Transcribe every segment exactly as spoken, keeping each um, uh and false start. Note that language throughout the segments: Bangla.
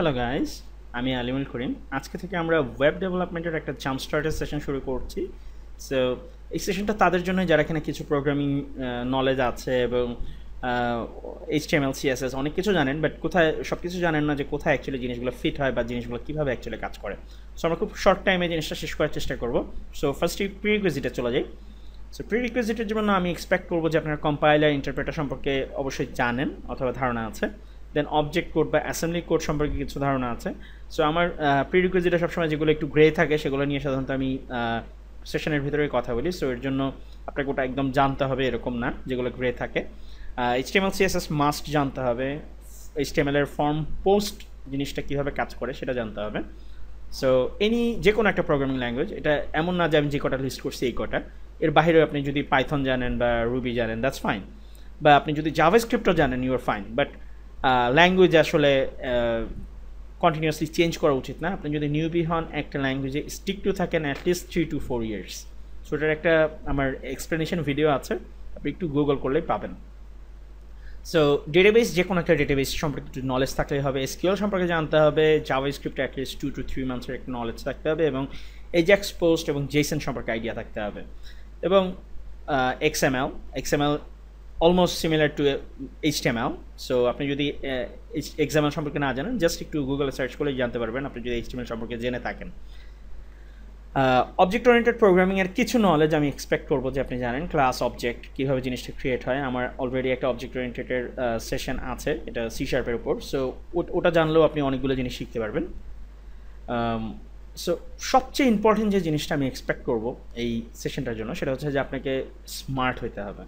হ্যালো গাইস, আমি আলিম উল করিম। আজকে থেকে আমরা ওয়েব ডেভেলপমেন্টের একটা জাম্প স্টার্টার সেশন শুরু করছি। সো এই সেশনটা তাদের জন্য যারা এখানে কিছু প্রোগ্রামিং নলেজ আছে এবং এইচটিএমএল সিএসএস অনেক কিছু জানেন, বাট কোথায় সব কিছু জানেন না যে কোথায় অ্যাকচুয়ালি জিনিসগুলো ফিট হয় বা জিনিসগুলো কীভাবে অ্যাকচুয়ালি কাজ করে। সো আমরা খুব শর্ট টাইমে জিনিসটা শেষ করার চেষ্টা করব। সো ফার্স্ট প্রিরিকুইজিটে চলে যাই। সো প্রিরিকুইজিটের জন্য আমি এক্সপেক্ট করবো যে আপনার কম্পাইলার ইন্টারপ্রেটার সম্পর্কে অবশ্যই জানেন অথবা ধারণা আছে। দেন অবজেক্ট কোড বা অ্যাসেম্বলি কোড সম্পর্কে কিছু ধারণা আছে। সো আমার প্রিরিকুইজিটে সবসময় যেগুলো একটু গ্রে থাকে সেগুলো নিয়ে সাধারণত আমি সেশনের ভিতরে কথা বলি। সো এর জন্য আপনাকে ওটা একদম জানতে হবে এরকম না, যেগুলো গ্রে থাকে। এইচটিএমএল সিএসএস মাস্ট জানতে হবে। এইচটিএমএল এর ফর্ম পোস্ট জিনিসটা কীভাবে কাজ করে সেটা জানতে হবে। সো এনি যে কোনো একটা প্রোগ্রামিং ল্যাঙ্গুয়েজ, এটা এমন না যে আমি যে কটা লিস্ট করছি এই কটা, এর বাইরেও আপনি যদি পাইথন জানেন বা রুবি জানেন দ্যাটস ফাইন, বা আপনি যদি জাভাস্ক্রিপ্টও জানেন you are fine. But language আসলে কন্টিনিউয়াসলি চেঞ্জ করা উচিত না। আপনি যদি নিউবি হন একটা ল্যাঙ্গুয়েজে, স্টিক টু থাকেন at least three to four years. So এটার একটা আমার এক্সপ্লেনেশন ভিডিও আছে, আপনি একটু গুগল করলেই পাবেন। সো ডেটাবেস, যে কোনো একটা ডেটাবেস সম্পর্কে একটু নলেজ থাকলেই হবে। এসকিউএল সম্পর্কে জানতে হবে। JavaScript at least two two three মান্থসের একটা নলেজ থাকতে হবে, এবং এজ্যাক্স পোস্ট এবং জেসন সম্পর্কে আইডিয়া থাকতে হবে, এবং XML XML almost similar to HTML. So আপনি যদি এক্সএমএল সম্পর্কে না জানেন, জাস্ট একটু গুগলে সার্চ করলেই জানতে পারবেন আপনি যদি এইচটিএমএল সম্পর্কে জেনে থাকেন। অবজেক্ট ওরিয়েন্টেড প্রোগ্রামিংয়ের কিছু নলেজ আমি এক্সপেক্ট করবো যে আপনি জানেন ক্লাস অবজেক্ট কীভাবে জিনিসটা ক্রিয়েট হয়। আমার অলরেডি একটা অবজেক্ট ওরিয়েন্টেডের সেশন আছে, এটা সি শার্পের উপর। সো ওটা জানলেও আপনি অনেকগুলো জিনিস শিখতে পারবেন। সো সবচেয়ে ইম্পর্টেন্ট যে জিনিসটা আমি এক্সপেক্ট করব এই সেশনটার জন্য, সেটা হচ্ছে যে আপনাকে স্মার্ট হইতে হবে।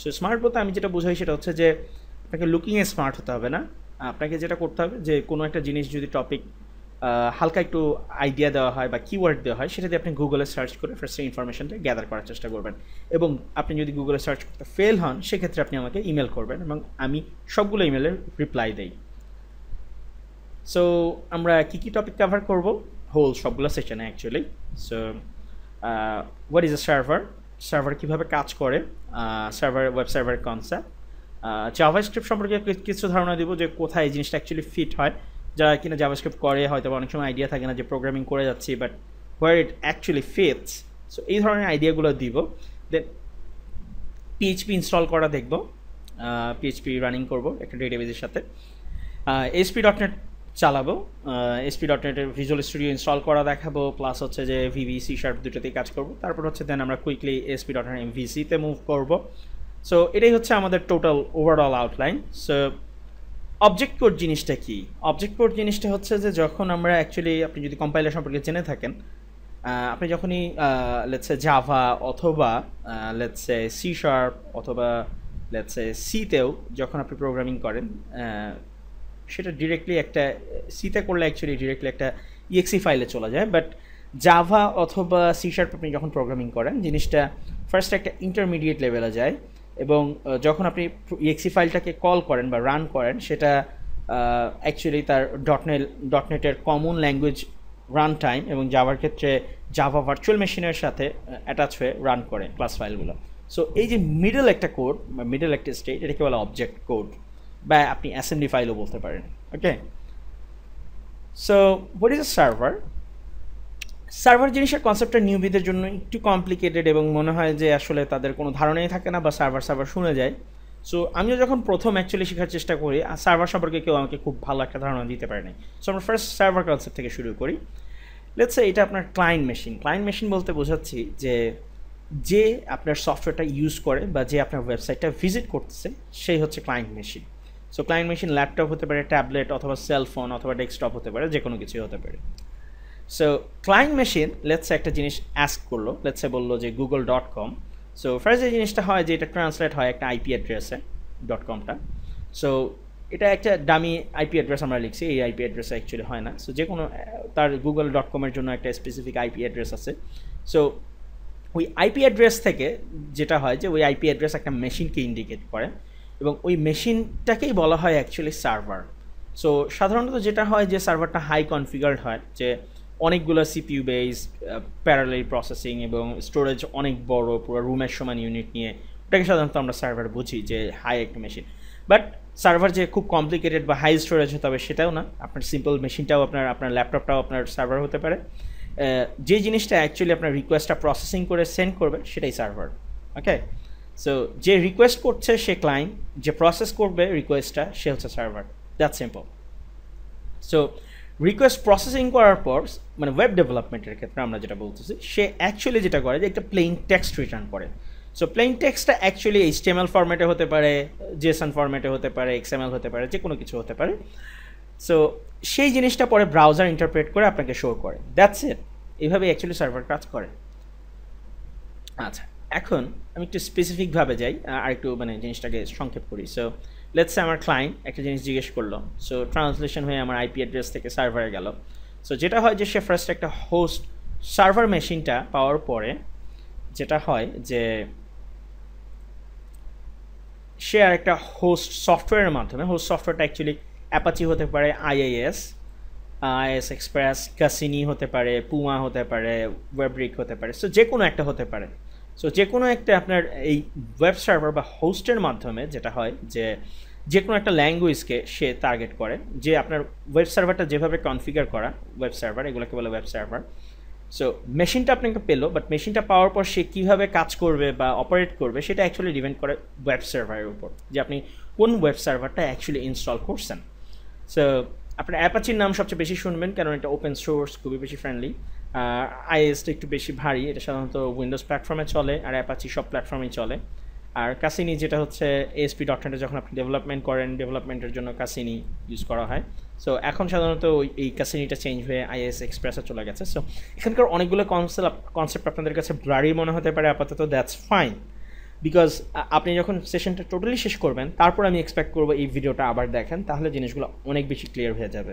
সো স্মার্ট বলতে আমি যেটা বোঝাই সেটা হচ্ছে যে আপনাকে লুকিংয়ে স্মার্ট হতে হবে না। আপনাকে যেটা করতে হবে যে কোনো একটা জিনিস যদি টপিক হালকা একটু আইডিয়া দেওয়া হয় বা কিওয়ার্ড দেওয়া হয়, সেটা দিয়ে আপনি গুগলে সার্চ করে ফার্স্টে ইনফরমেশনটা গ্যাদার করার চেষ্টা করবেন। এবং আপনি যদি গুগলে সার্চ করতে ফেল হন, সেক্ষেত্রে আপনি আমাকে ইমেল করবেন এবং আমি সবগুলো ইমেলের রিপ্লাই দিই। সো আমরা কী কী টপিক কভার করব হোল সবগুলো সেকশনে actually. So what is a server, server কীভাবে কাজ করে, server web server concept, JavaScript সম্পর্কে কিছু ধারণা দেবো যে কোথায় এই জিনিসটা অ্যাকচুয়ালি ফিট হয়। যারা কিনা জাভাস্ক্রিপ্ট করে হয়তো অনেক সময় আইডিয়া থাকে না যে প্রোগ্রামিং করে যাচ্ছি, but where it actually fits. So এই ধরনের আইডিয়াগুলো দিব। দেন পিএইচপি ইনস্টল করা দেখব, পিএইচপি রানিং করব একটা ডেটাবেজের সাথে। এসপি ডট নেট চালাবো, এসপি ডট নেটের ভিজুয়াল স্টুডিও ইনস্টল করা দেখাবো, প্লাস হচ্ছে যে ভিভি সি শার্প দুটোতেই কাজ করবো। তারপর হচ্ছে দেন আমরা কুইকলি এসপি ডট নেট এমভিসিতে মুভ করবো। সো এটাই হচ্ছে আমাদের total overall outline. So object code জিনিসটা কী? অবজেক্ট কোড জিনিসটা হচ্ছে যে যখন আমরা অ্যাকচুয়ালি, আপনি যদি কম্পাইলার সম্পর্কে জেনে থাকেন, আপনি যখনই লেটস সে জাভা অথবা লেটস সে সি শার্প অথবা লেটস সে সিতেও যখন আপনি প্রোগ্রামিং করেন, সেটা ডিরেক্টলি একটা সিতে করলে অ্যাকচুয়ালি ডিরেক্টলি একটা ইএক্সি ফাইলে চলে যায়। বাট জাভা অথবা সি শার্প আপনি যখন প্রোগ্রামিং করেন, জিনিসটা ফার্স্ট একটা ইন্টারমিডিয়েট লেভেলে যায়, এবং যখন আপনি ইএক্সি ফাইলটাকে কল করেন বা রান করেন, সেটা অ্যাকচুয়ালি তার ডটনেট ডটনেটের কমন ল্যাঙ্গুয়েজ রান টাইম এবং জাভার ক্ষেত্রে জাভা ভার্চুয়াল মেশিনের সাথে অ্যাটাচ হয়ে রান করে ক্লাস ফাইলগুলো। সো এই যে মিডল একটা কোড বা মিডল একটা স্টেট, এটাকে বলা অবজেক্ট কোড, বা আপনি অ্যাসেম্বলি ফাইলও বলতে পারেন। Okay, so what is a server? Server জিনিসের কনসেপ্টটা নিউবিদের জন্য একটু কমপ্লিকেটেড, এবং মনে হয় যে আসলে তাদের কোনো ধারণাই থাকে না বা সার্ভার সার্ভার শুনে যায়। সো আমিও যখন প্রথম অ্যাকচুয়ালি শেখার চেষ্টা করি, আর সার্ভার সম্পর্কে কেউ আমাকে খুব ভালো একটা ধারণা দিতে পারে নাই। সো আমরা ফার্স্ট সার্ভার কনসেপ্ট থেকে শুরু করি। লেটস সে এটা আপনার ক্লায়েন্ট মেশিন। ক্লায়েন্ট মেশিন বলতে বোঝাচ্ছি যে যে আপনার সফটওয়্যারটা ইউজ করে বা যে আপনার ওয়েবসাইটটা ভিজিট করতেছে, সেই হচ্ছে client machine. So client machine laptop হতে পারে, ট্যাবলেট অথবা সেলফোন অথবা ডেস্কটপ হতে পারে, যে কোনো কিছুই হতে পারে। সো ক্লায়েন্ট মেশিন লেটস একটা জিনিস অ্যাস্ক করলো, লেটস বললো যে Google dot com. So first যে জিনিসটা হয় যে এটা ট্রান্সলেট হয় একটা আইপি অ্যাড্রেসে, ডট কমটা। সো এটা একটা ডামি আইপি অ্যাড্রেস আমরা লিখছি, এই আইপি অ্যাড্রেস অ্যাকচুয়ালি হয় না। সো যে কোনো তার গুগল ডট কমের জন্য একটা স্পেসিফিক আইপি অ্যাড্রেস আছে। সো ওই আইপি অ্যাড্রেস থেকে যেটা হয় যে ওই আইপি অ্যাড্রেস একটা মেশিনকে ইন্ডিকেট করে, এবং ওই মেশিনটাকেই বলা হয় অ্যাকচুয়ালি সার্ভার। সো সাধারণত যেটা হয় যে সার্ভারটা হাই কনফিগার্ড হয়, যে অনেকগুলো সিপিইউ বেস, প্যারালাল প্রসেসিং এবং স্টোরেজ অনেক বড়, পুরো রুমের সমান ইউনিট নিয়ে, ওটাকে সাধারণত আমরা সার্ভার বুঝি, যে হাই একটা machine. but server je khub complicated ba high storage hote hobe setao na, apnar simple machine tao apnar apnar laptop tao apnar server hote pare. Je jinish ta actually apnar request ta processing kore send korbe shetai server. Okay, so je request korche she client, je process korbe request ta she hocche server. That's simple. So request processing korar por mane web development er khetre amra jeta boltechi she actually jeta kore je ekta plain text return kore. So plain text ta actually H T M L format e hote pare, JSON format e hote pare, X M L hote pare, je kono kichu hote pare. So shei jinish ta pore browser interpret kore apnake show kore. That's it. Ebhabe actually server কাজ করে। আচ্ছা এখন আমি একটু স্পেসিফিক ভাবে যাই আর একটু মানে জিনিসটাকে সংক্ষেপ করি। So let's say আমার ক্লায়েন্ট একটা জিনিস জিজ্ঞেস করলো, সো ট্রান্সলেশন হয়ে আমার আইপি অ্যাড্রেস থেকে সার্ভারে গেল। সো যেটা হয় যে সে ফার্স্ট একটা হোস্ট সার্ভার মেশিনটা পাওয়ার পরে যেটা হয় যে সে আর একটা হোস্ট সফটওয়্যারের মাধ্যমে, হোস্ট সফটওয়্যারটা অ্যাকচুয়ালি অ্যাপাচি হতে পারে, আইআইএস আইআইএস এক্সপ্রেস, কাসিনি হতে পারে, পুমা হতে পারে, ওয়েব্রিক হতে পারে, সো যে কোনো একটা হতে পারে। সো যে কোনো একটা আপনার এই ওয়েব সার্ভার বা হোস্টের মাধ্যমে যেটা হয় যে যে কোনো একটা ল্যাঙ্গুয়েজকে সে টার্গেট করে, যে আপনার ওয়েব সার্ভারটা যেভাবে কনফিগার করা, ওয়েব সার্ভার এগুলোকে বলে ওয়েব সার্ভার। সো মেশিনটা আপনাকে পেলো, বাট মেশিনটা পাওয়ার পর সে কীভাবে কাজ করবে বা অপারেট করবে সেটা অ্যাকচুয়ালি ডিপেন্ড করে ওয়েব সার্ভারের উপর, যে আপনি কোন ওয়েব সার্ভারটা অ্যাকচুয়ালি ইনস্টল করছেন। সো আপনার অ্যাপাচির নাম সবচেয়ে বেশি শুনবেন, কারণ এটা ওপেন সোর্স, খুবই বেশি ফ্রেন্ডলি। আইএসটা একটু বেশি ভারী, এটা সাধারণত উইন্ডোজ প্ল্যাটফর্মে চলে, আর অ্যাপাচি সব প্ল্যাটফর্মেই চলে। আর কাসিনি যেটা হচ্ছে A S P dot net যখন আপনি ডেভেলপমেন্ট করেন, ডেভেলপমেন্টের জন্য কাসিনি ইউজ করা হয়। সো এখন সাধারণত ওই এই কাসিনিটা চেঞ্জ হয়ে আইএস এক্সপ্রেসে চলে গেছে। সো এখানকার অনেকগুলো কনসেপ্ট কনসেপ্ট আপনাদের কাছে ব্লারি মনে হতে পারে আপাতত, দ্যাটস ফাইন, বিকজ আপনি যখন সেশনটা টোটালি শেষ করবেন তারপর আমি এক্সপেক্ট করবো এই ভিডিওটা আবার দেখেন, তাহলে জিনিসগুলো অনেক বেশি ক্লিয়ার হয়ে যাবে।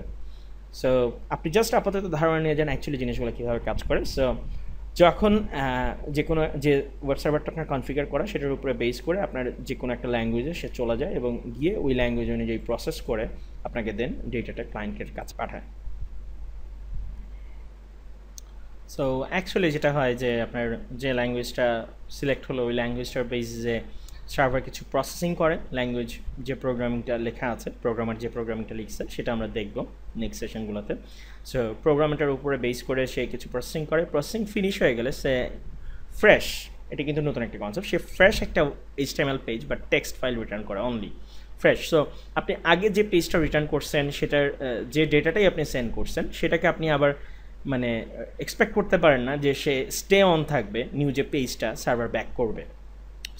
সো আপনি জাস্ট আপাতত ধারণা নিয়ে যান অ্যাকচুয়ালি জিনিসগুলো কীভাবে কাজ করে। সো যখন যে কোনো যে ওয়েব সার্ভারটা আপনার কনফিগার করা সেটার উপরে বেস করে আপনার যে কোনো একটা ল্যাঙ্গুয়েজে সে চলে যায় এবং গিয়ে ওই ল্যাঙ্গুয়েজ অনুযায়ী প্রসেস করে আপনাকে দেন ডেটাটা ক্লায়েন্টের কাছে পাঠায়। সো অ্যাকচুয়ালি যেটা হয় যে আপনার যে ল্যাঙ্গুয়েজটা সিলেক্ট হলো ওই ল্যাঙ্গুয়েজটার বেসে সার্ভার কিছু প্রসেসিং করে, ল্যাঙ্গুয়েজ যে প্রোগ্রামিংটা লেখা আছে, প্রোগ্রামার যে প্রোগ্রামিংটা লিখছে সেটা আমরা দেখব নেক্সট সেশনগুলোতে। সো প্রোগ্রামটার উপরে বেস করে সে কিছু প্রসেসিং করে, প্রসেসিং ফিনিশ হয়ে গেলে সে ফ্রেশ, এটা কিন্তু নতুন একটা কনসেপ্ট, সে ফ্রেশ একটা এইচটিএমএল পেজ বা টেক্সট ফাইল রিটার্ন করে, অনলি ফ্রেশ। সো আপনি আগে যে পেজটা রিটার্ন করছেন সেটার যে ডেটাটাই আপনি সেন্ড করছেন সেটাকে আপনি আবার মানে এক্সপেক্ট করতে পারেন না যে সে স্টে অন থাকবে, নিউ যে পেজটা সার্ভার ব্যাক করবে।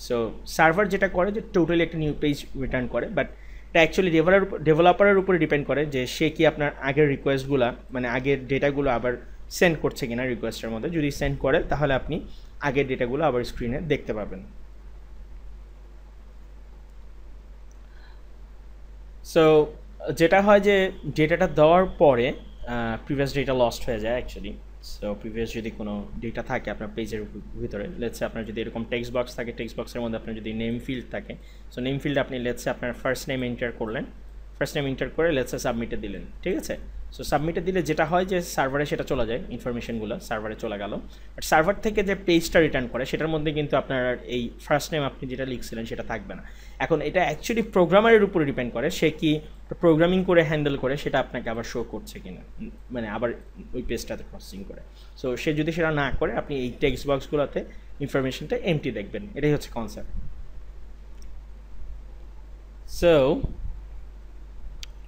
সো সার্ভার যেটা করে যে টোটালি একটা নিউ পেজ রিটার্ন করে, বাট এটা অ্যাকচুয়ালি ডেভেলপারের উপরে ডিপেন্ড করে যে সে কি আপনার আগের রিকোয়েস্টগুলো মানে আগের ডেটাগুলো আবার সেন্ড করছে কিনা রিকোয়েস্টের মধ্যে। যদি সেন্ড করে তাহলে আপনি আগের ডেটাগুলো আবার স্ক্রিনে দেখতে পাবেন। সো যেটা হয় যে ডেটাটা দেওয়ার পরে প্রিভিয়াস ডেটা লস্ট হয়ে যায় অ্যাকচুয়ালি। সো প্রিভিয়াস যদি কোনো ডেটা থাকে আপনার পেজের ভিতরে, লেটসে আপনার যদি এরকম টেক্সট বক্স থাকে, টেক্সট বক্সের মধ্যে আপনার যদি নেম ফিল্ড থাকে, সো নেম ফিল্ডে আপনি লেটসে আপনার ফার্স্ট নেম এন্টার করলেন, ফার্স্ট নেম এন্টার করে লেটসে সাবমিটে দিলেন, ঠিক আছে। সো সাবমিটে দিলে যেটা হয় যে সার্ভারে সেটা চলে যায়, ইনফরমেশনগুলো সার্ভারে চলে গেল, বাট সার্ভার থেকে যে পেজটা রিটার্ন করে সেটার মধ্যে কিন্তু আপনার এই ফার্স্ট নেম আপনি যেটা লিখছিলেন সেটা থাকবে না। এখন এটা অ্যাকচুয়ালি প্রোগ্রামারের উপরে ডিপেন্ড করে সে কি প্রোগ্রামিং করে হ্যান্ডেল করে সেটা আপনাকে আবার শো করছে কিনা, মানে আবার ওই পেজটাতে প্রসেসিং করে। সো সে যদি সেটা না করে আপনি এই টেক্সট বক্সগুলোতে ইনফরমেশনটা এমটি দেখবেন, এটাই হচ্ছে কনসেপ্ট। সো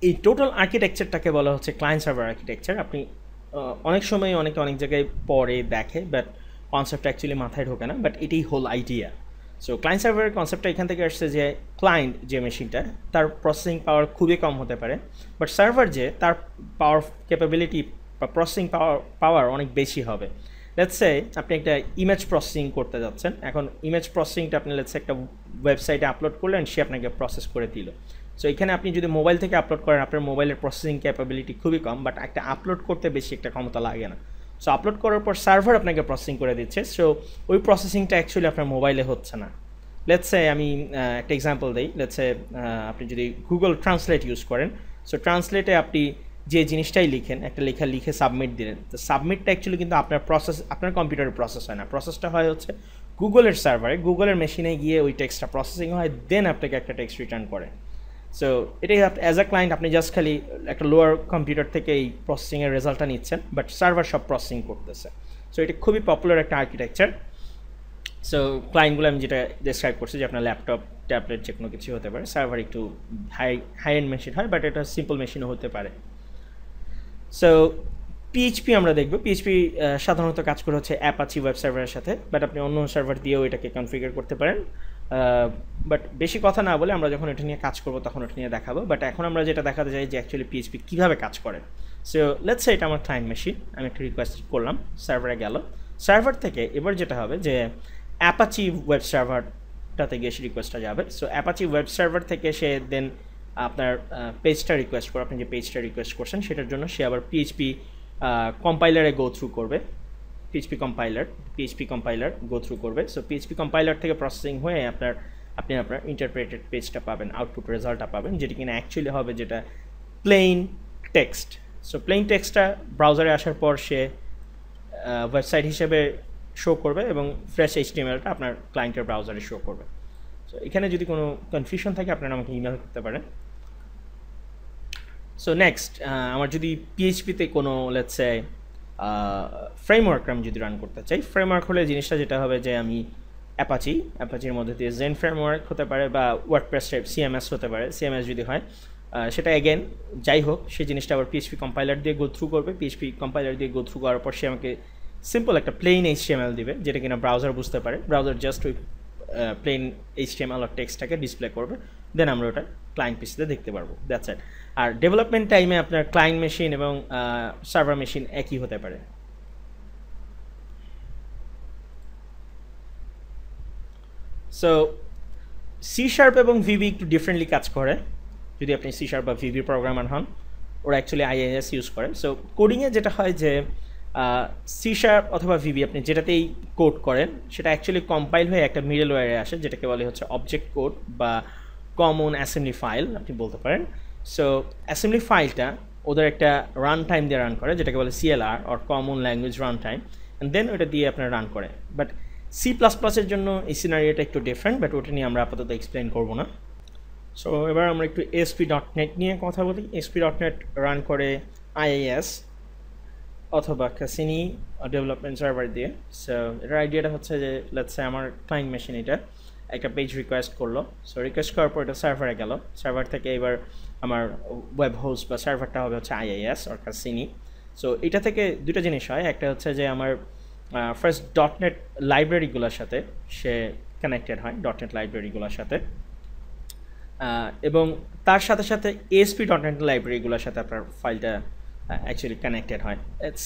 এই টোটাল আর্কিটেকচারটাকে বলা হচ্ছে ক্লায়েন্ট সার্ভার আর্কিটেকচার। আপনি অনেক সময় অনেকে অনেক জায়গায় পড়ে দেখে, বাট কনসেপ্টটা অ্যাকচুয়ালি মাথায় ঢোকে না, বাট এটাই হোল আইডিয়া। সো ক্লায়েন্ট সার্ভারের কনসেপ্টটা এখান থেকে আসছে যে ক্লায়েন্ট যে মেশিনটা তার প্রসেসিং পাওয়ার খুবই কম হতে পারে, বাট সার্ভার যে তার পাওয়ার ক্যাপাবিলিটি বা প্রসেসিং পাওয়ার পাওয়ার অনেক বেশি হবে। লেটস সে আপনি একটা ইমেজ প্রসেসিং করতে যাচ্ছেন, এখন ইমেজ প্রসেসিংটা আপনি লেটস সে একটা ওয়েবসাইটে আপলোড করলেন, সে আপনাকে প্রসেস করে দিল। সো এখানে আপনি যদি মোবাইল থেকে আপলোড করেন আপনার মোবাইলের প্রসেসিং ক্যাপাবিলিটি খুবই কম, বাট একটা আপলোড করতে বেশি একটা ক্ষমতা লাগে না। সো আপলোড করার পর সার্ভার আপনাকে প্রসেসিং করে দিচ্ছে, সো ওই প্রসেসিংটা অ্যাকচুয়ালি আপনার মোবাইলে হচ্ছে না। লেটস সে আমি একটা এক্সাম্পল দিই, লেটস সে আপনি যদি গুগল ট্রান্সলেট ইউজ করেন, সো ট্রান্সলেটে আপনি যে জিনিসটাই লিখেন, একটা লেখা লিখে সাবমিট দিলেন, তো সাবমিটটা অ্যাকচুয়ালি কিন্তু আপনার প্রসেস আপনার কম্পিউটারে প্রসেস হয় না, প্রসেসটা হয় হচ্ছে গুগলের সার্ভারে, গুগলের মেশিনে গিয়ে ওই টেক্সটটা প্রসেসিং হয়, দেন আপনাকে একটা টেক্সট রিটার্ন করে। সো এটাই অ্যাজ আ ক্লায়েন্ট আপনি জাস্ট খালি একটা লোয়ার কম্পিউটার থেকে এই প্রসেসিংয়ের রেজাল্টটা নিচ্ছেন, বাট সার্ভার সব প্রসেসিং করতেছে। সো এটা খুবই পপুলার একটা আর্কিটেকচার। সো ক্লায়েন্টগুলো আমি যেটা ডেসক্রাইব করছি যে আপনার ল্যাপটপ, ট্যাবলেট যে কোনো কিছু হতে পারে, সার্ভার একটু হাই হাই এন্ড মেশিন হয়, বাট এটা সিম্পল মেশিনও হতে পারে। সো পিএইচপি আমরা দেখবো। পিএইচপি সাধারণত কাজ করে হচ্ছে অ্যাপাচি ওয়েব সার্ভারের সাথে, বাট আপনি অন্য সার্ভার দিয়েও এটাকে কনফিগার করতে পারেন। বাট বেশি কথা না বলে আমরা যখন এটা নিয়ে কাজ করবো তখন এটা নিয়ে দেখাবো, বাট এখন আমরা যেটা দেখাতে চাই যে অ্যাকচুয়ালি পিএইচপি কীভাবে কাজ করে। সো লেটস সে এটা আমার ক্লায়েন্ট মেশিন, আমি একটা রিকোয়েস্ট করলাম, সার্ভারে গেল। সার্ভার থেকে এবার যেটা হবে যে অ্যাপাচি ওয়েব সার্ভারটাতে গিয়ে সে রিকোয়েস্টটা যাবে। সো অ্যাপাচি ওয়েব সার্ভার থেকে সে দেন আপনার পেজটা রিকোয়েস্ট করে, আপনি যে পেজটা রিকোয়েস্ট করছেন সেটার জন্য সে আবার পিএইচপি কম্পাইলারে গো থ্রু করবে, PHP compiler PHP compiler go through করবে। সো পিএইচপি কম্পাইলার থেকে প্রসেসিং হয়ে আপনার আপনি আপনার ইন্টারপ্রেটেড পেজটা পাবেন, আউটপুট রেজাল্টটা পাবেন, যেটা কিনা অ্যাকচুয়ালি হবে যেটা প্লেইন টেক্সট। সো প্লেইন টেক্সটটা ব্রাউজারে আসার পর সে ওয়েবসাইট হিসেবে শো করবে এবং ফ্রেশ এইচটিএমএলটা আপনার ক্লায়েন্টের ব্রাউজারে শো করবে। সো এখানে যদি কোনো কনফিউশন থাকে আপনারা আমাকে ইমেল করতে পারেন। সো নেক্সট আমার যদি পিএইচপিতে কোনো লেটস সে ফ্রেমওয়ার্ক আমি যদি রান করতে চাই, ফ্রেমওয়ার্ক হলে জিনিসটা যেটা হবে যে আমি অ্যাপাচি অ্যাপাচির মধ্যে দিয়ে জেন ফ্রেমওয়ার্ক হতে পারে বা ওয়ার্ডপ্রেস টাইপ সিএমএস হতে পারে। সিএমএস যদি হয় সেটা এগেন যাই হোক সেই জিনিসটা আবার পিএইচপি কম্পাইলার দিয়ে গো থ্রু করবে। পিএইচপি কম্পাইলার দিয়ে গো থ্রু করার পর সে আমাকে সিম্পল একটা প্লেন এইচটিএমএল দিবে, যেটা কিনা ব্রাউজার বুঝতে পারে। ব্রাউজার জাস্ট ওই প্লেন এইচটিএমএল আর টেক্সটটাকে ডিসপ্লে করবে, দেন আমরা ওটা ক্লায়েন্ট পিসিতে দেখতে পারবো, দ্যাটস ইট। আর ডেভেলপমেন্ট টাইমে আপনার ক্লায়েন্ট মেশিন এবং সার্ভার মেশিন একই হতে পারে। সো সি শার্প এবং ভিবি একটু ডিফারেন্টলি কাজ করে। যদি আপনি সি শার্প বা ভিবি প্রোগ্রামার হন, ওরা অ্যাকচুয়ালি আইআইএস ইউজ করে। সো কোডিংয়ে যেটা হয় যে সি শার্প অথবা ভিবি আপনি যেটাতেই কোড করেন সেটা অ্যাকচুয়ালি কম্পাইল হয়ে একটা মিডল ওয়ারে আসে, যেটাকে বলে হচ্ছে অবজেক্ট কোড বা কমন অ্যাসেম্বলি ফাইল আপনি বলতে পারেন। সো অ্যাসেম্বলি ফাইলটা ওদের একটা রান টাইম দিয়ে রান করে, যেটাকে বলে CLR or common language run time, and then ওটা দিয়ে আপনার রান করে। বাট সি প্লাস প্লাসের জন্য এই সিনারিওটা একটু ডিফারেন্ট, বাট ওটা নিয়ে আমরা আপাতত এক্সপ্লেন করবো না। সো এবার আমরা একটু এসপি ডট নেট নিয়ে কথা বলি। এসপি ডট নেট রান করে আইআইএস অথবা ক্যাসিনি ডেভেলপমেন্ট সার্ভার দিয়ে। সো এটার আইডিয়াটা হচ্ছে যে লেটস সে আমার ক্লায়েন্ট মেশিন এটা একটা পেজ রিকোয়েস্ট করলো। সো রিকোয়েস্ট করার পর এটা সার্ভারে গেল, সার্ভার থেকে এবার আমার ওয়েব হোস্ট বা সার্ভারটা হবে হচ্ছে আইআইএস অর ক্যাসিনি। সো এটা থেকে দুটো জিনিস হয়, একটা হচ্ছে যে আমার ফার্স্ট ডট নেট লাইব্রেরিগুলোর সাথে সে কানেক্টেড হয়, ডট নেট লাইব্রেরিগুলোর সাথে, এবং তার সাথে সাথে এএসপি ডট নেট লাইব্রেরিগুলোর সাথে আপনার ফাইলটা অ্যাকচুয়ালি কানেক্টেড হয়।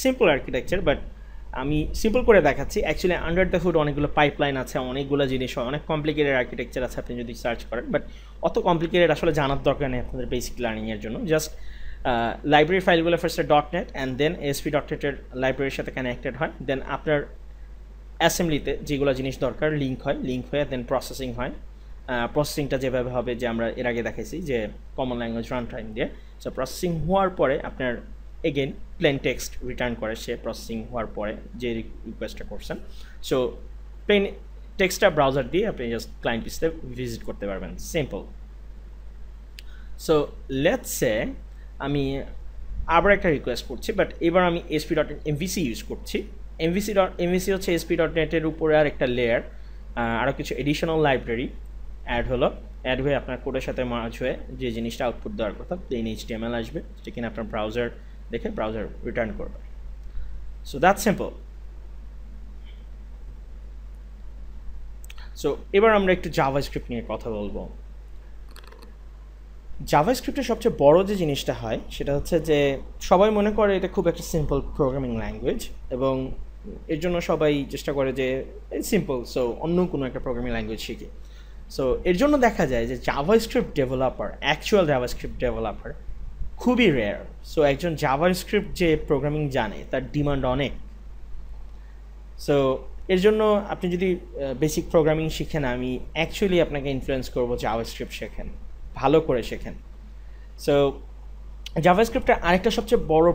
সিম্পল আর্কিটেকচার, বাট আমি সিম্পল করে দেখাচ্ছি। অ্যাকচুয়ালি আন্ডার দ্য হুড অনেকগুলো পাইপলাইন আছে, অনেকগুলো জিনিস হয়, অনেক কমপ্লিকেটেড আর্কিটেকচার আছে আপনি যদি সার্চ করেন, বাট অত কমপ্লিকেটেড আসলে জানার দরকার নেই আপনাদের বেসিক লার্নিংয়ের জন্য। জাস্ট লাইব্রেরি ফাইলগুলো ফার্স্টে dot net and then ASP dot নেটের লাইব্রেরির সাথে কানেক্টেড হয়, দেন আপনার অ্যাসেম্বলিতে যেগুলো জিনিস দরকার লিঙ্ক হয়, লিঙ্ক হয়ে দেন প্রসেসিং হয়। প্রসেসিংটা যেভাবে হবে যে আমরা এর আগে দেখাইছি যে কমন ল্যাঙ্গুয়েজ রান টাইম দিয়ে। সো প্রসেসিং হওয়ার পরে আপনার এগেন প্লেন টেক্সট রিটার্ন করে সে প্রসেসিং হওয়ার পরে যে রিকোয়েস্টটা করছেন। সো প্লেন টেক্সটটা ব্রাউজার দিয়ে আপনি জাস্ট ক্লায়েন্ট পিসতে ভিজিট করতে পারবেন, সিম্পল। সো লেটস সে আমি আবার একটা রিকোয়েস্ট করছি, বাট এবার আমি ASP dot net MVC use করছি। এমভিসি ডট এমভিসি হচ্ছে এসপি ডট নেটের উপরে আর একটা লেয়ার, আরও কিছু এডিশনাল লাইব্রেরি অ্যাড হলো, অ্যাড হয়ে আপনার কোডের সাথে মার্জ হয়ে যে জিনিসটা আউটপুট দেওয়ার কথা প্লেন এইচটিএমএল আসবে, যেটা কিনা আপনার ব্রাউজার দেখে ব্রাউজার রিটার্ন করবে। So that's simple. সো এবার আমরা একটু জাভাস্ক্রিপ্ট নিয়ে কথা বলবো। জাভাস্ক্রিপ্টের সবচেয়ে বড় যে জিনিসটা হয় সেটা হচ্ছে যে সবাই মনে করে এটা খুব একটা সিম্পল প্রোগ্রামিং ল্যাঙ্গুয়েজ, এবং এর জন্য সবাই চেষ্টা করে যে সিম্পল, সো অন্য কোনো একটা প্রোগ্রামিং ল্যাঙ্গুয়েজ শিখি। সো এর জন্য দেখা যায় যে JavaScript developer, actual JavaScript developer খুবই রেয়ার। সো একজন জাভাস্ক্রিপ্ট যে প্রোগ্রামিং জানে তার ডিমান্ড অনেক। সো এর জন্য আপনি যদি বেসিক প্রোগ্রামিং শিখেন, আমি অ্যাকচুয়ালি আপনাকে ইনফ্লুয়েন্স করবো জাভাস্ক্রিপ্ট শেখেন, ভালো করে শেখেন। সো জাভাস্ক্রিপ্টের আরেকটা সবচেয়ে বড়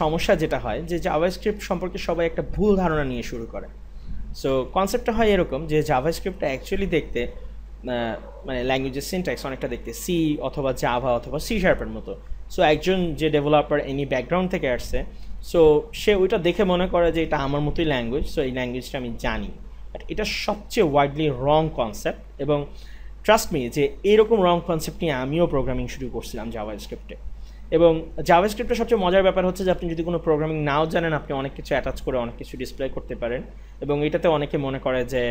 সমস্যা যেটা হয় যে জাভাস্ক্রিপ্ট সম্পর্কে সবাই একটা ভুল ধারণা নিয়ে শুরু করে। সো কনসেপ্টটা হয় এরকম যে জাভাস্ক্রিপ্টটা অ্যাকচুয়ালি দেখতে মানে ল্যাঙ্গুয়েজের সিনট্যাক্স অনেকটা দেখতে সি অথবা জাভা অথবা সি শার্পের মতো। সো একজন যে ডেভেলপার এনি ব্যাকগ্রাউন্ড থেকে আসছে, সো সে ওইটা দেখে মনে করে যে এটা আমার মতোই ল্যাঙ্গুয়েজ, সো এই ল্যাঙ্গুয়েজটা আমি জানি। বাট এটা সবচেয়ে ওয়াইডলি রং কনসেপ্ট, এবং ট্রাস্ট মি যে এরকম রং কনসেপ্ট নিয়ে আমিও প্রোগ্রামিং শুরু করছিলাম জাভাস্ক্রিপ্টে। এবং জাভাস্ক্রিপ্টের সবচেয়ে মজার ব্যাপার হচ্ছে যে আপনি যদি কোনো প্রোগ্রামিং নাও জানেন, আপনি অনেক কিছু অ্যাটাচ করে অনেক কিছু ডিসপ্লে করতে পারেন। এবং এটাতে অনেকে মনে করে যে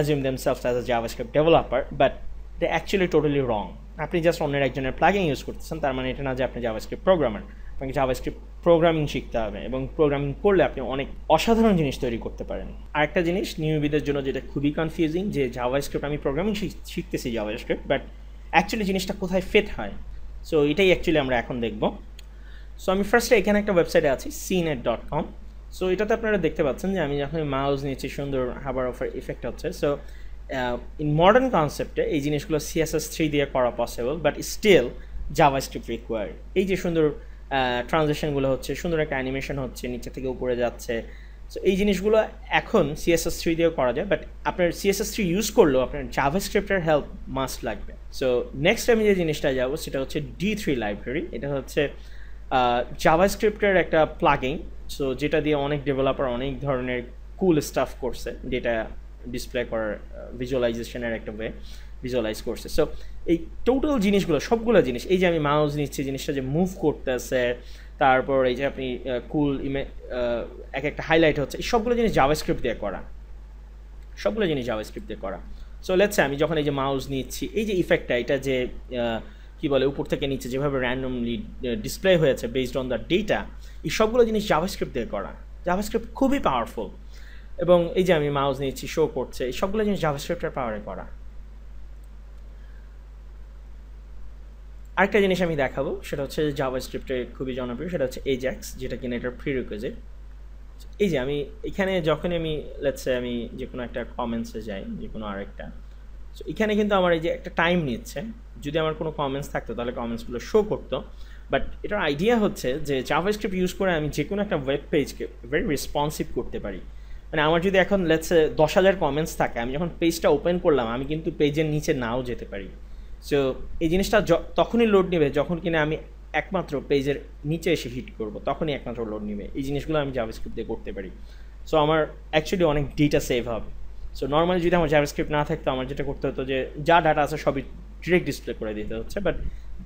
assume themselves as a JavaScript developer, but they're actually totally wrong. আপনি জাস্ট অন্যের একজনের প্লাগিন ইউজ করতেছেন, তার মানে এটা না যে আপনি জাভাস্ক্রিপ্ট প্রোগ্রামার। আপনাকে জাভাস্ক্রিপ্ট প্রোগ্রামিং শিখতে হবে, এবং প্রোগ্রামিং করলে আপনি অনেক অসাধারণ জিনিস তৈরি করতে পারেন। আরেকটা জিনিস নিউবিদের জন্য যেটা খুবই কনফিউজিং, যে জাভাস্ক্রিপ্ট আমি প্রোগ্রামিং শিখতেছি জাভাস্ক্রিপ্ট, বাট অ্যাকচুয়ালি জিনিসটা কোথায় ফিট হয়, সো এটাই অ্যাকচুয়ালি আমরা এখন দেখব। সো আমি ফার্স্টে এখানে একটা ওয়েবসাইটে আছি CNET dot com. So এটাতে আপনারা দেখতে পাচ্ছেন যে আমি যখন মাউস নিয়েছি সুন্দর হাবার অফার ইফেক্ট হচ্ছে। সো ইন মডার্ন কনসেপ্টে এই জিনিসগুলো সিএসএস থ্রি দিয়ে করা possible, but still JavaScript required. এই যে সুন্দর ট্রানজেকশনগুলো হচ্ছে, সুন্দর একটা অ্যানিমেশন হচ্ছে, নিচে থেকে উপরে যাচ্ছে, সো এই জিনিসগুলো এখন সিএসএস থ্রি দিয়ে করা যায়, বাট আপনার সিএসএস থ্রি ইউজ করলেও আপনার জাভাস্ক্রিপ্টের হেল্প মাস্ট লাগবে। সো নেক্সট আমি যে জিনিসটা যাবো সেটা হচ্ছে ডি থ্রি লাইব্রেরি। এটা হচ্ছে জাভাস্ক্রিপ্টের একটা প্লাগিন, সো যেটা দিয়ে অনেক ডেভেলপার অনেক ধরনের কুল স্টাফ করছে, ডেটা ডিসপ্লে করার ভিজুয়ালাইজেশনের একটা ওয়ে ভিজুয়ালাইজ করছে। সো এই টোটাল জিনিসগুলো সবগুলো জিনিস, এই যে আমি মাউস নিচ্ছি জিনিসটা যে মুভ করতেছে, তারপর এই যে আপনি কুল ইমে এক একটা হাইলাইট হচ্ছে, এই সবগুলো জিনিস জাভাস্ক্রিপ্ট দিয়ে করা, সবগুলো জিনিস জাভাস্ক্রিপ্ট দিয়ে করা। সো লেটস সে আমি যখন এই যে মাউস নিচ্ছি, এই যে ইফেক্টটা, এটা যে কী বলে উপর থেকে নিচে যেভাবে র্যান্ডমলি ডিসপ্লে হয়েছে বেসড অন দ্য ডেটা, এই সবগুলো জিনিস জাভাস্ক্রিপ্ট দিয়ে করা। জাভাস্ক্রিপ্ট খুবই পাওয়ারফুল, এবং এই যে আমি মাউস নিয়েছি শো করছে, এই সবগুলো জিনিস জাভাস্ক্রিপ্টের পাওয়ারে করা। আরেকটা জিনিস আমি দেখাবো সেটা হচ্ছে জাভাস্ক্রিপ্টে খুবই জনপ্রিয়, সেটা হচ্ছে এজ্যাক্স, যেটা কিনা এটার প্রিরিকুইজিট। এই যে আমি এখানে যখনই আমি লেটস সে আমি যে কোনো একটা কমেন্টসে যাই, যে কোনো আরেকটা, সো এখানে কিন্তু আমার এই যে একটা টাইম নিচ্ছে। যদি আমার কোনো কমেন্টস থাকতো তাহলে কমেন্টসগুলো শো করতো, বাট এটার আইডিয়া হচ্ছে যে জাভাস্ক্রিপ্ট ইউজ করে আমি যে কোনো একটা ওয়েব পেজকে ভেরি রেসপন্সিভ করতে পারি। মানে আমার যদি এখন লেটস সে দশ হাজার কমেন্টস থাকে, আমি যখন পেজটা ওপেন করলাম আমি কিন্তু পেজের নিচে নাও যেতে পারি। সো এই জিনিসটা তখনই লোড নেবে যখন কিনা আমি একমাত্র পেজের নিচে এসে হিট করব, তখনই একমাত্র লোড নেবে। এই জিনিসগুলো আমি জাভাস্ক্রিপ্ট দিয়ে করতে পারি। সো আমার অ্যাকচুয়ালি অনেক ডেটা সেভ হবে। সো নর্মালি যদি আমার জাভাস্ক্রিপ্ট না থাকতো, আমার যেটা করতে হতো যে যা ডাটা আছে সবই ডিরেক্ট ডিসপ্লে করে দিতে হচ্ছে, বাট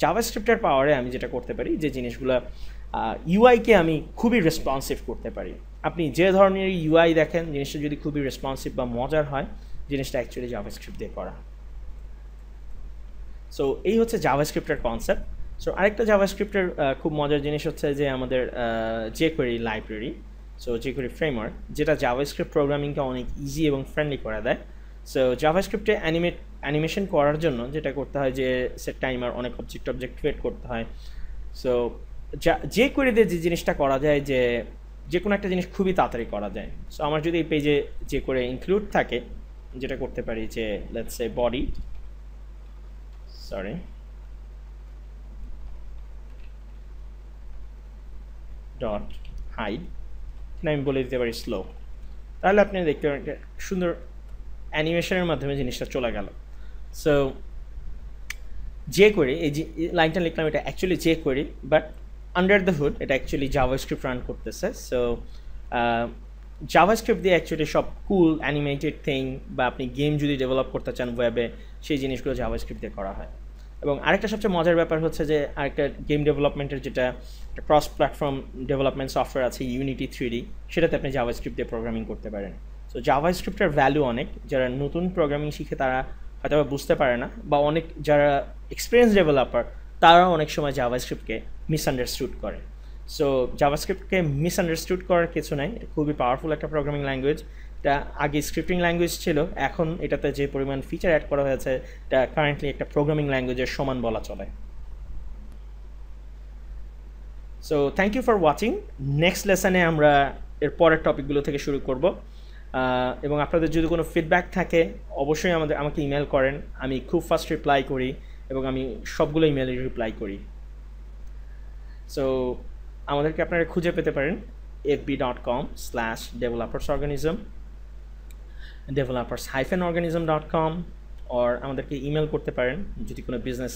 জাভাস্ক্রিপ্টের পাওয়ারে আমি যেটা করতে পারি, যে জিনিসগুলো ইউআইকে আমি খুবই রেসপন্সিভ করতে পারি। আপনি যে ধরনের ইউআই দেখেন, জিনিসটা যদি খুবই রেসপন্সিভ বা মজার হয়, জিনিসটা অ্যাকচুয়ালি জাভাস্ক্রিপ্ট দিয়ে করা। সো এই হচ্ছে জাভাস্ক্রিপ্টের কনসেপ্ট। সো আরেকটা জাভাস্ক্রিপ্টের খুব মজার জিনিস হচ্ছে যে আমাদের jQuery library, so jQuery framework, যেটা জাভাস্ক্রিপ্ট প্রোগ্রামিংকে অনেক ইজি এবং ফ্রেন্ডলি করে দেয়। সো জাভাস্ক্রিপ্টে অ্যানিমেট অ্যানিমেশন করার জন্য যেটা করতে হয় যে সেট টাইমার, অনেক অবজেক্ট অবজেক্ট ক্রিয়েট করতে হয়। সো যা জেকুয়েরিতে যে জিনিসটা করা যায়, যে যে কোনো একটা জিনিস খুবই তাড়াতাড়ি করা যায়। সো আমার যদি এই পেজে জেকুয়েরি ইনক্লুড থাকে, যেটা করতে পারি যে let's say body sorry dot hide, আমি বলে দিতে পারি স্লো, তাহলে আপনি দেখতে পারেন একটা সুন্দর অ্যানিমেশনের মাধ্যমে জিনিসটা চলে গেল। সো জেকুয়েরি এই যে লাইনটা লিখলাম, এটা actually jQuery, but under the hood এটা অ্যাকচুয়ালি জাভাস্ক্রিপ্ট রান করতেছে। সো জাভাস্ক্রিপ্ট দিয়ে অ্যাকচুয়ালি সব কুল অ্যানিমেটেড থিং, বা আপনি গেম যদি ডেভেলপ করতে চান ওয়েবে, সেই জিনিসগুলো জাভাস্ক্রিপ্ট দিয়ে করা হয়। এবং আরেকটা সবচেয়ে মজার ব্যাপার হচ্ছে যে আরেকটা গেম ডেভেলপমেন্টের যেটা ক্রস প্ল্যাটফর্ম ডেভেলপমেন্ট সফটওয়্যার আছে ইউনিটি থ্রি ডি, সেটাতে আপনি জাভাস্ক্রিপ্ট দিয়ে প্রোগ্রামিং করতে পারেন। সো জাভাস্ক্রিপ্টের ভ্যালু অনেক, যারা নতুন প্রোগ্রামিং শিখে তারা হয়তো বুঝতে পারে না, বা অনেক যারা এক্সপিরিয়েন্স ডেভেলপার তারা অনেক সময় জাভাস্ক্রিপ্টকে মিসআন্ডারস্টুড করে। সো জাভাস্ক্রিপ্টকে মিসআন্ডারস্টুড করার কিছু নাই, এটা খুবই পাওয়ারফুল একটা প্রোগ্রামিং ল্যাঙ্গুয়েজ। এটা আগে স্ক্রিপ্টিং ল্যাঙ্গুয়েজ ছিল, এখন এটাতে যে পরিমাণ ফিচার অ্যাড করা হয়েছে এটা কারেন্টলি একটা প্রোগ্রামিং ল্যাঙ্গুয়েজের সমান বলা চলে। So thank you for watching. Next লেসনে আমরা এর পরের টপিকগুলো থেকে শুরু করব, এবং আপনাদের যদি কোনো ফিডব্যাক থাকে অবশ্যই আমাদের আমাকে ইমেল করেন, আমি খুব ফাস্ট রিপ্লাই করি, এবং আমি সবগুলো ইমেলে রিপ্লাই করি। সো আমাদেরকে আপনারা খুঁজে পেতে পারেন F B dot com slash developers organism, developers hyphen organism dot com, or আমাদেরকে ইমেল করতে পারেন যদি কোনো বিজনেস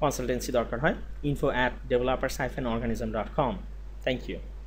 কনসালটেন্সি দরকার হয় info at developers hyphen organism dot com. Thank you.